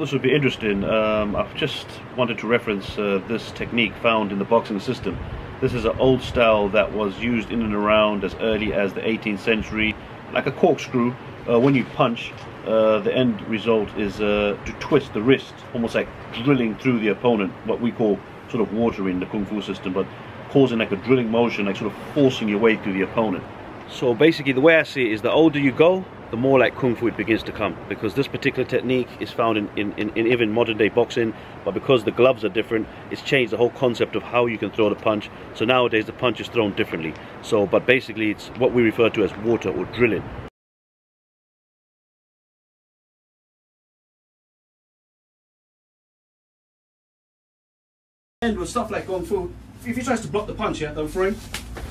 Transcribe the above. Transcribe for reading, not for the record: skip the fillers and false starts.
Well, this would be interesting. I've just wanted to reference this technique found in the boxing system. This is an old style that was used in and around as early as the 18th century, like a corkscrew. When you punch, the end result is to twist the wrist, almost like drilling through the opponent, what we call sort of watering in the Kung Fu system, but causing like a drilling motion, like sort of forcing your way through the opponent. So basically the way I see it is, the older you go, the more like Kung Fu it begins to come, because this particular technique is found in even modern day boxing, but because the gloves are different, it's changed the whole concept of how you can throw the punch. So nowadays the punch is thrown differently. So, but basically it's what we refer to as water or drilling. And with stuff like Kung Fu, if he tries to block the punch, yeah, don't throw him.